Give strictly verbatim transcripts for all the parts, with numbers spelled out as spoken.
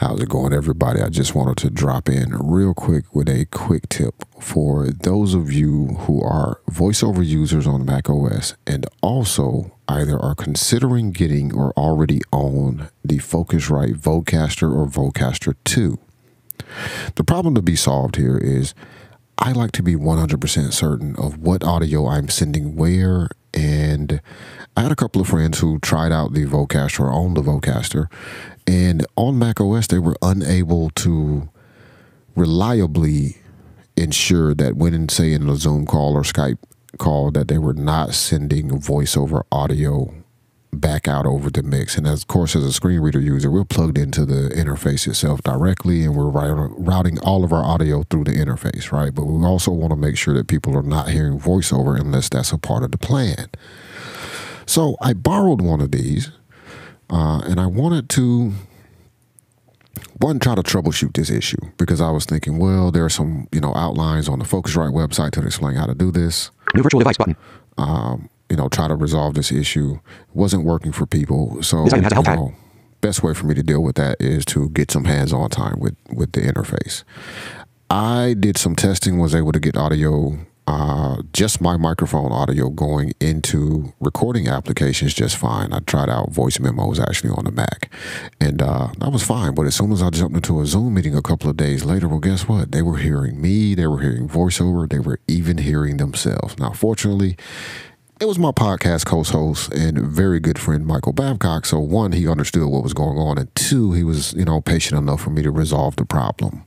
How's it going, everybody? I just wanted to drop in real quick with a quick tip for those of you who are VoiceOver users on macOS and also either are considering getting or already own the Focusrite Vocaster or Vocaster two. The problem to be solved here is I like to be one hundred percent certain of what audio I'm sending where, and I had a couple of friends who tried out the Vocaster or owned the Vocaster, and on macOS they were unable to reliably ensure that when, say, in a Zoom call or Skype call, that they were not sending voiceover audio back out over the mix. And as, of course, as a screen reader user, we're plugged into the interface itself directly, and we're routing all of our audio through the interface, right? But we also want to make sure that people are not hearing voiceover unless that's a part of the plan. So I borrowed one of these, uh, and I wanted to, one, try to troubleshoot this issue, because I was thinking, well, there are some, you know, outlines on the Focusrite website to explain how to do this. New virtual device button. Um, you know, try to resolve this issue. It wasn't working for people. So, you know, best way for me to deal with that is to get some hands-on time with, with the interface. I did some testing, was able to get audio, uh, just my microphone audio going into recording applications just fine. I tried out voice memos actually on the Mac, and uh, that was fine. But as soon as I jumped into a Zoom meeting a couple of days later, well, guess what? They were hearing me, they were hearing voiceover, they were even hearing themselves. Now, fortunately, it was my podcast co-host and very good friend, Michael Babcock. So one, he understood what was going on, and two, he was, you know, patient enough for me to resolve the problem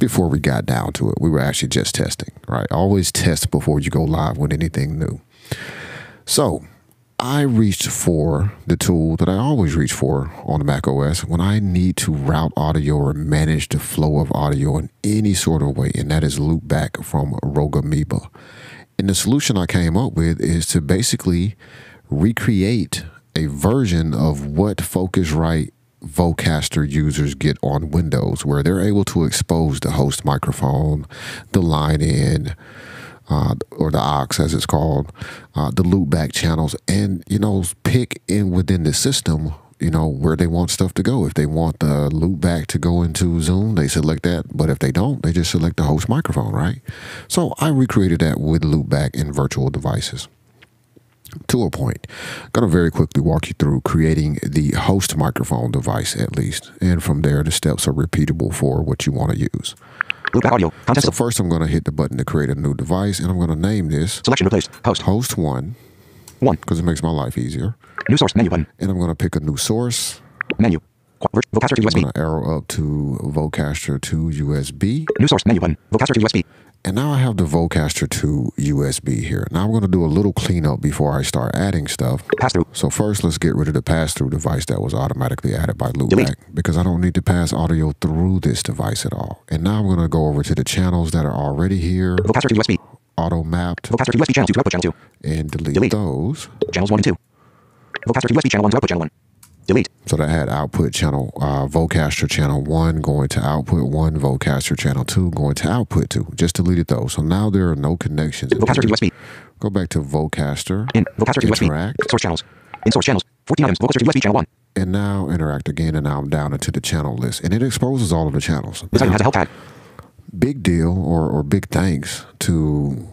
before we got down to it. We were actually just testing, right? Always test before you go live with anything new. So I reached for the tool that I always reach for on macOS when I need to route audio or manage the flow of audio in any sort of way, and that is Loopback from Rogue Amoeba. And the solution I came up with is to basically recreate a version of what Focusrite Vocaster users get on Windows, where they're able to expose the host microphone, the line in, uh, or the aux as it's called, uh, the loopback channels, and, you know, pick in within the system, you know, where they want stuff to go. If they want the loopback to go into Zoom, they select that. But if they don't, they just select the host microphone, right? So I recreated that with loopback in virtual devices to a point. I'm going to very quickly walk you through creating the host microphone device at least. And from there, the steps are repeatable for what you want to use. Loopback audio. Contest. So first, I'm going to hit the button to create a new device, and I'm going to name this. Selection replaced. Host. Host one. One. Because it makes my life easier. New source menu button. And I'm going to pick a new source. Menu. Vocaster to U S B. I'm going to arrow up to Vocaster two U S B. New source menu button. Vocaster to U S B. And now I have the Vocaster two U S B here. Now I'm going to do a little cleanup before I start adding stuff. Pass through. So first, let's get rid of the pass-through device that was automatically added by Loopback. Delete. Because I don't need to pass audio through this device at all. And now I'm going to go over to the channels that are already here. Vocaster to U S B. Auto mapped. Vocaster to U S B channel two to output channel two. And delete, delete those. Channels one and two. Vocaster to U S B channel one to output channel one. Delete. So that had output channel, uh, Vocaster channel one going to output one, Vocaster channel two going to output two. Just deleted those. So now there are no connections. Vocaster to U S B. Go back to Vocaster. In Vocaster to U S B. Source channels. In source channels. fourteen items. Vocaster to U S B channel one. And now interact again, and now I'm down into the channel list, and it exposes all of the channels. This item has a help tag. Big deal, or, or big thanks to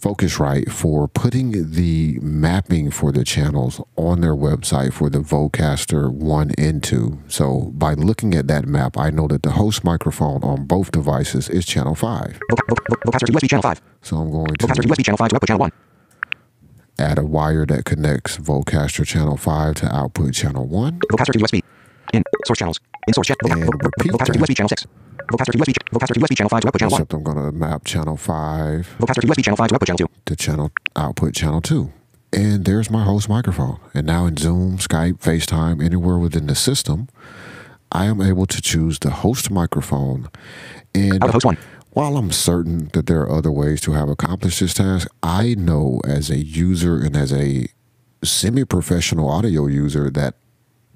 Focusrite for putting the mapping for the channels on their website for the Vocaster one and two. So by looking at that map, I know that the host microphone on both devices is channel five. Vocaster to U S B channel five. So I'm going to Vocaster to U S B channel five to output channel one. Add a wire that connects Vocaster channel five to output channel one. Vocaster to U S B. In source channels. In source channels. Vocaster to U S B channel six. Vocaster to U S B, Vocaster to U S B channel five to output channel Except one. I'm going to map channel five. Vocaster to U S B channel five to output channel two. To channel output channel two. And there's my host microphone. And now in Zoom, Skype, FaceTime, anywhere within the system, I am able to choose the host microphone. And host one. While I'm certain that there are other ways to have accomplished this task, I know as a user and as a semi-professional audio user that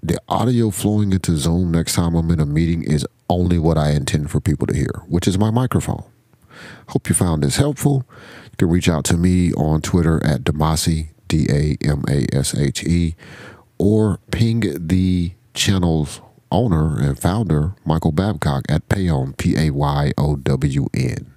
the audio flowing into Zoom next time I'm in a meeting is only what I intend for people to hear, which is my microphone. Hope you found this helpful. You can reach out to me on Twitter at Damasi, D A M A S H E, or ping the channels owner and founder, Michael Babcock at Payown, P A Y O W N.